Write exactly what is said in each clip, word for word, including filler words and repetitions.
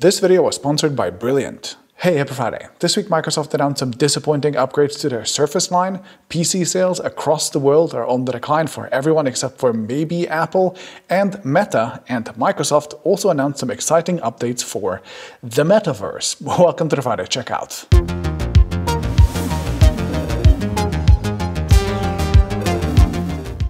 This video was sponsored by Brilliant. Hey, happy Friday. This week Microsoft announced some disappointing upgrades to their Surface line. P C sales across the world are on the decline for everyone except for maybe Apple, and Meta and Microsoft also announced some exciting updates for the Metaverse. Welcome to the Friday Checkout.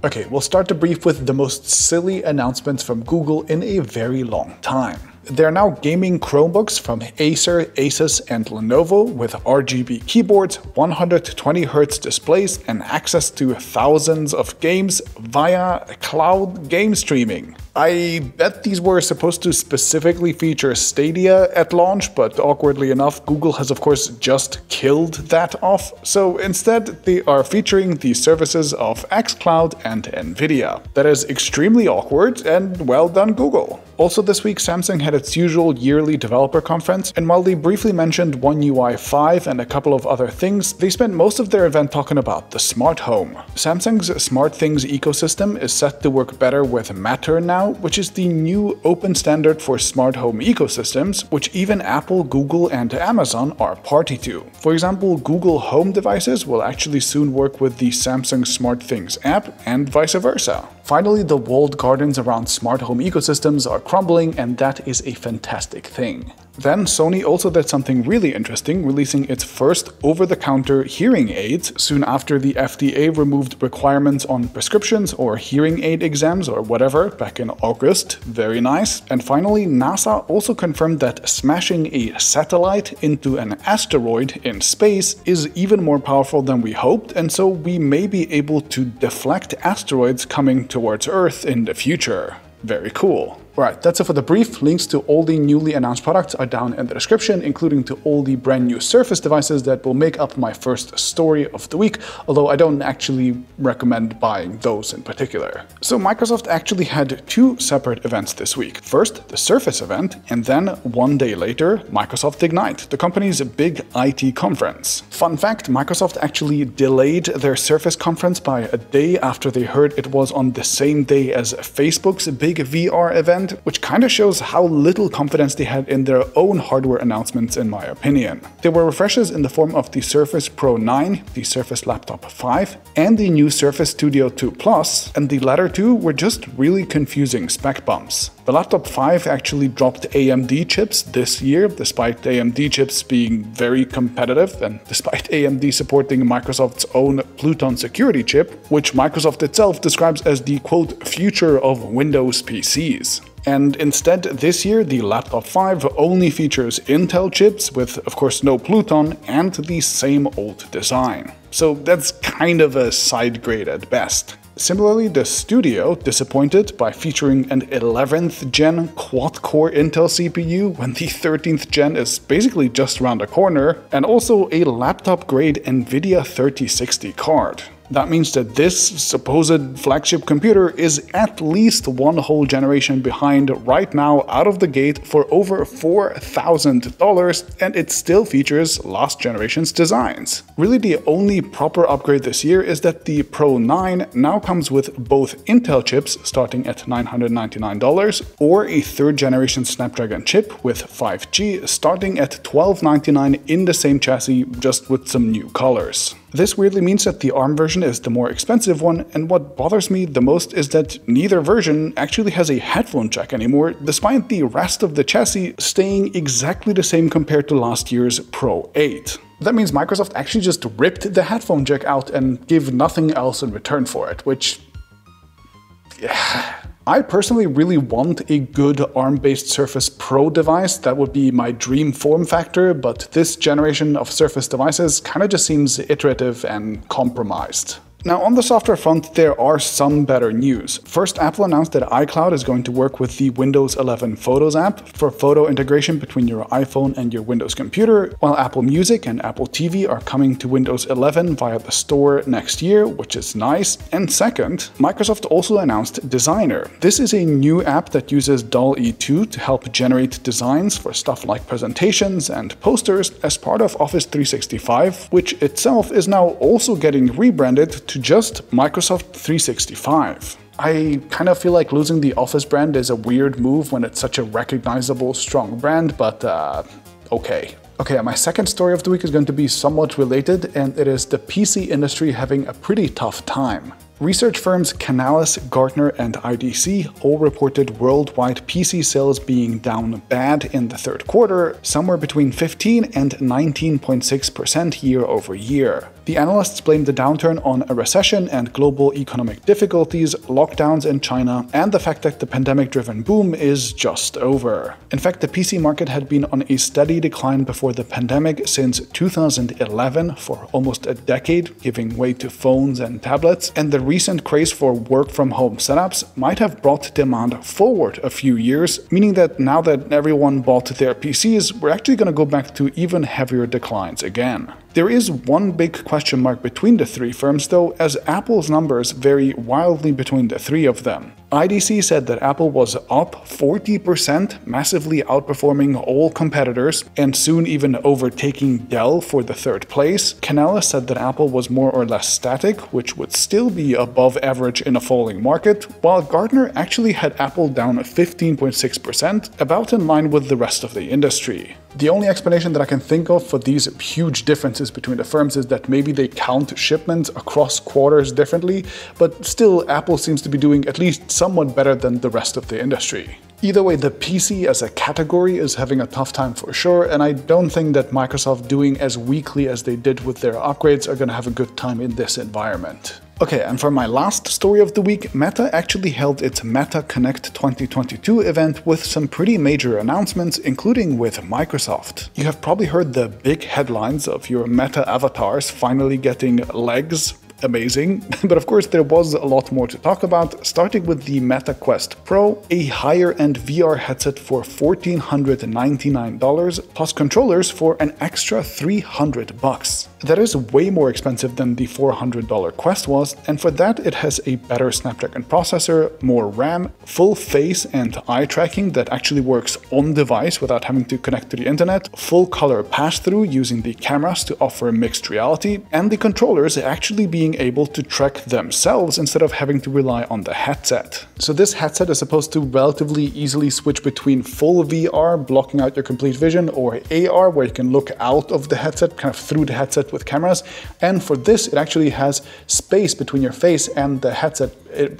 Okay, we'll start the brief with the most silly announcements from Google in a very long time. There are now gaming Chromebooks from Acer, Asus, and Lenovo with R G B keyboards, one hundred twenty hertz displays, and access to thousands of games via cloud game streaming. I bet these were supposed to specifically feature Stadia at launch, but awkwardly enough, Google has of course just killed that off, so instead they are featuring the services of xCloud and Nvidia. That is extremely awkward, and well done, Google. Also this week, Samsung had its usual yearly developer conference, and while they briefly mentioned One U I five and a couple of other things, they spent most of their event talking about the smart home. Samsung's SmartThings ecosystem is set to work better with Matter now, which is the new open standard for smart home ecosystems, which even Apple, Google, and Amazon are party to. For example, Google Home devices will actually soon work with the Samsung SmartThings app, and vice versa. Finally, the walled gardens around smart home ecosystems are crumbling, and that is a fantastic thing. Then Sony also did something really interesting, releasing its first over-the-counter hearing aids soon after the F D A removed requirements on prescriptions or hearing aid exams or whatever back in August. Very nice. And finally, NASA also confirmed that smashing a satellite into an asteroid in space is even more powerful than we hoped, and so we may be able to deflect asteroids coming towards Earth in the future. Very cool. Alright, that's it for the brief. Links to all the newly announced products are down in the description, including to all the brand new Surface devices that will make up my first story of the week, although I don't actually recommend buying those in particular. So Microsoft actually had two separate events this week. First, the Surface event, and then one day later, Microsoft Ignite, the company's big I T conference. Fun fact, Microsoft actually delayed their Surface conference by a day after they heard it was on the same day as Facebook's big V R event, which kind of shows how little confidence they had in their own hardware announcements, in my opinion. There were refreshes in the form of the Surface Pro nine, the Surface Laptop five, and the new Surface Studio two Plus, and the latter two were just really confusing spec bumps. The Laptop five actually dropped A M D chips this year, despite A M D chips being very competitive, and despite A M D supporting Microsoft's own Pluton security chip, which Microsoft itself describes as the quote, future of Windows P Cs. And instead, this year, the Laptop five only features Intel chips with, of course, no Pluton and the same old design. So that's kind of a side grade at best. Similarly, the Studio disappointed by featuring an eleventh gen quad-core Intel C P U when the thirteenth gen is basically just around the corner, and also a laptop-grade NVIDIA thirty sixty card. That means that this supposed flagship computer is at least one whole generation behind right now out of the gate for over four thousand dollars, and it still features last generation's designs. Really the only proper upgrade this year is that the Pro nine now comes with both Intel chips starting at nine hundred ninety-nine dollars or a third generation Snapdragon chip with five G starting at twelve ninety-nine in the same chassis, just with some new colors. This weirdly means that the ARM version is the more expensive one, and what bothers me the most is that neither version actually has a headphone jack anymore, despite the rest of the chassis staying exactly the same compared to last year's Pro eight. That means Microsoft actually just ripped the headphone jack out and gave nothing else in return for it, which… yeah. I personally really want a good ARM-based Surface Pro device. That would be my dream form factor, but this generation of Surface devices kind of just seems iterative and compromised. Now, on the software front, there are some better news. First, Apple announced that iCloud is going to work with the Windows eleven Photos app for photo integration between your iPhone and your Windows computer, while Apple Music and Apple T V are coming to Windows eleven via the store next year, which is nice. And second, Microsoft also announced Designer. This is a new app that uses DALL-E two to help generate designs for stuff like presentations and posters as part of Office three sixty-five, which itself is now also getting rebranded to just Microsoft three sixty-five. I kind of feel like losing the Office brand is a weird move when it's such a recognizable, strong brand, but uh, okay. Okay, my second story of the week is going to be somewhat related, and it is the P C industry having a pretty tough time. Research firms Canalys, Gartner, and I D C all reported worldwide P C sales being down bad in the third quarter, somewhere between fifteen and nineteen point six percent year over year. The analysts blamed the downturn on a recession and global economic difficulties, lockdowns in China, and the fact that the pandemic-driven boom is just over. In fact, the P C market had been on a steady decline before the pandemic since two thousand eleven for almost a decade, giving way to phones and tablets, and the recent craze for work-from-home setups might have brought demand forward a few years, meaning that now that everyone bought their P Cs, we're actually going to go back to even heavier declines again. There is one big question mark between the three firms though, as Apple's numbers vary wildly between the three of them. I D C said that Apple was up forty percent, massively outperforming all competitors, and soon even overtaking Dell for the third place. Canalys said that Apple was more or less static, which would still be above average in a falling market, while Gartner actually had Apple down fifteen point six percent, about in line with the rest of the industry. The only explanation that I can think of for these huge differences between the firms is that maybe they count shipments across quarters differently, but still Apple seems to be doing at least somewhat better than the rest of the industry. Either way, the P C as a category is having a tough time for sure, and I don't think that Microsoft doing as weakly as they did with their upgrades are going to have a good time in this environment. Okay, and for my last story of the week, Meta actually held its Meta Connect twenty twenty-two event with some pretty major announcements, including with Microsoft. You have probably heard the big headlines of your Meta avatars finally getting legs. Amazing. But of course, there was a lot more to talk about, starting with the Meta Quest Pro, a higher-end V R headset for one thousand four hundred ninety-nine dollars, plus controllers for an extra three hundred bucks. That is way more expensive than the four hundred dollar Quest was, and for that it has a better Snapdragon processor, more RAM, full face and eye tracking that actually works on device without having to connect to the internet, full color pass-through using the cameras to offer mixed reality, and the controllers actually being able to track themselves instead of having to rely on the headset. So this headset is supposed to relatively easily switch between full V R, blocking out your complete vision, or A R, where you can look out of the headset, kind of through the headset with cameras, and for this it actually has space between your face and the headset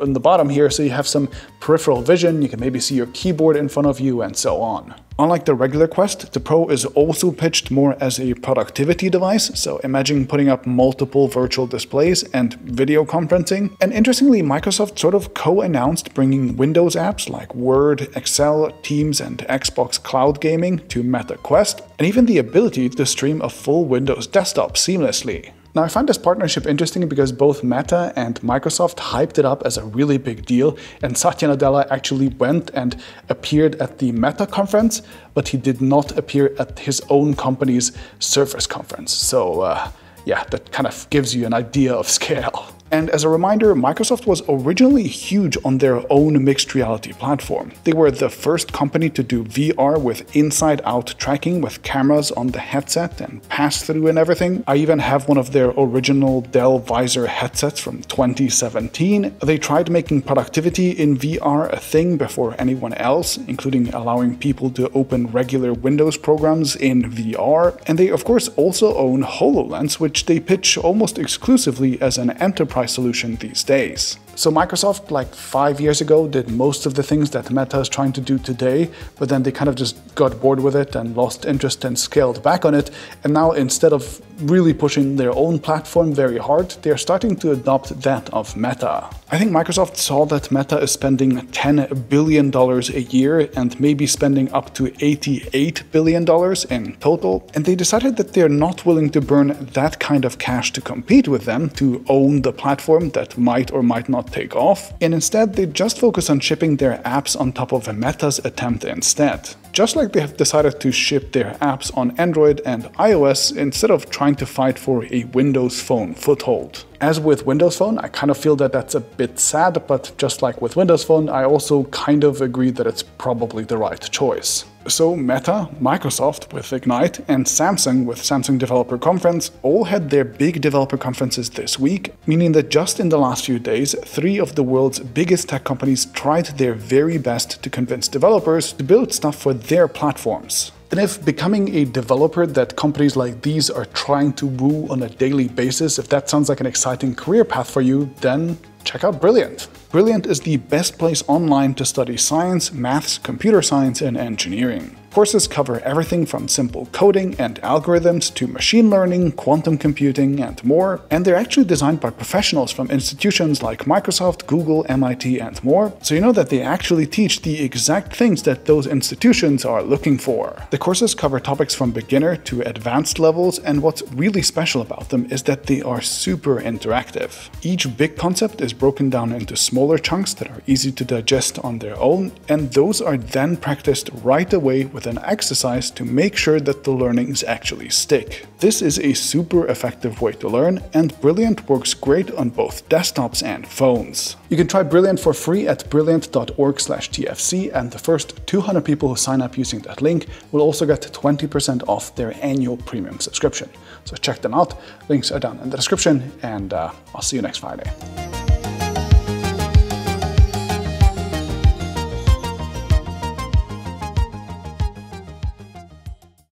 on the bottom here, so you have some peripheral vision, you can maybe see your keyboard in front of you and so on. Unlike the regular Quest, the Pro is also pitched more as a productivity device, so imagine putting up multiple virtual displays and video conferencing. And interestingly, Microsoft sort of co-announced bringing Windows apps like Word, Excel, Teams, and Xbox Cloud Gaming to Meta Quest, and even the ability to stream a full Windows desktop seamlessly. Now, I find this partnership interesting because both Meta and Microsoft hyped it up as a really big deal, and Satya Nadella actually went and appeared at the Meta conference, but he did not appear at his own company's Surface conference. So uh, yeah, that kind of gives you an idea of scale. And as a reminder, Microsoft was originally huge on their own mixed reality platform. They were the first company to do V R with inside-out tracking with cameras on the headset and pass-through and everything. I even have one of their original Dell Visor headsets from twenty seventeen. They tried making productivity in V R a thing before anyone else, including allowing people to open regular Windows programs in V R. And they, of course, also own HoloLens, which they pitch almost exclusively as an enterprise solution these days. So Microsoft, like five years ago, did most of the things that Meta is trying to do today, but then they kind of just got bored with it and lost interest and scaled back on it. And now, instead of really pushing their own platform very hard, they're starting to adopt that of Meta. I think Microsoft saw that Meta is spending ten billion dollars a year and maybe spending up to eighty-eight billion dollars in total, and they decided that they're not willing to burn that kind of cash to compete with them, to own the platform that might or might not take off, and instead they just focus on shipping their apps on top of Meta's attempt instead. Just like they have decided to ship their apps on Android and iOS instead of trying to fight for a Windows Phone foothold. As with Windows Phone, I kind of feel that that's a bit sad, but just like with Windows Phone, I also kind of agree that it's probably the right choice. So Meta, Microsoft with Ignite, and Samsung with Samsung Developer Conference all had their big developer conferences this week, meaning that just in the last few days, three of the world's biggest tech companies tried their very best to convince developers to build stuff for their platforms. And if becoming a developer that companies like these are trying to woo on a daily basis, if that sounds like an exciting career path for you, then check out Brilliant. Brilliant is the best place online to study science, maths, computer science, and engineering. Courses cover everything from simple coding and algorithms to machine learning, quantum computing, and more, and they're actually designed by professionals from institutions like Microsoft, Google, M I T, and more, so you know that they actually teach the exact things that those institutions are looking for. The courses cover topics from beginner to advanced levels, and what's really special about them is that they are super interactive. Each big concept is broken down into smaller chunks that are easy to digest on their own, and those are then practiced right away with an exercise to make sure that the learnings actually stick. This is a super effective way to learn, and Brilliant works great on both desktops and phones. You can try Brilliant for free at brilliant dot org slash T F C, and the first two hundred people who sign up using that link will also get twenty percent off their annual premium subscription. So check them out, links are down in the description, and uh, I'll see you next Friday.